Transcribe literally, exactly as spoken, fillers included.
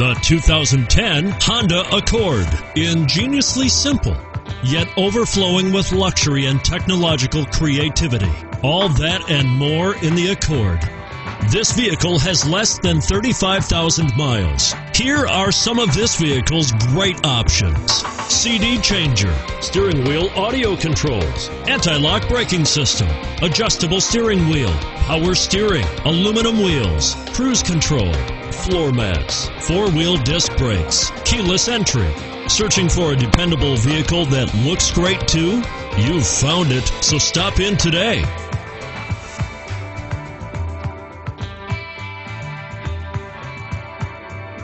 the two thousand ten Honda Accord. Ingeniously simple, yet overflowing with luxury and technological creativity. All that and more in the Accord. This vehicle has less than thirty-five thousand miles. Here are some of this vehicle's great options: C D changer, steering wheel audio controls, anti-lock braking system, adjustable steering wheel, power steering, aluminum wheels, cruise control, floor mats, four-wheel disc brakes, keyless entry. Searching for a dependable vehicle that looks great too? You've found it, so stop in today.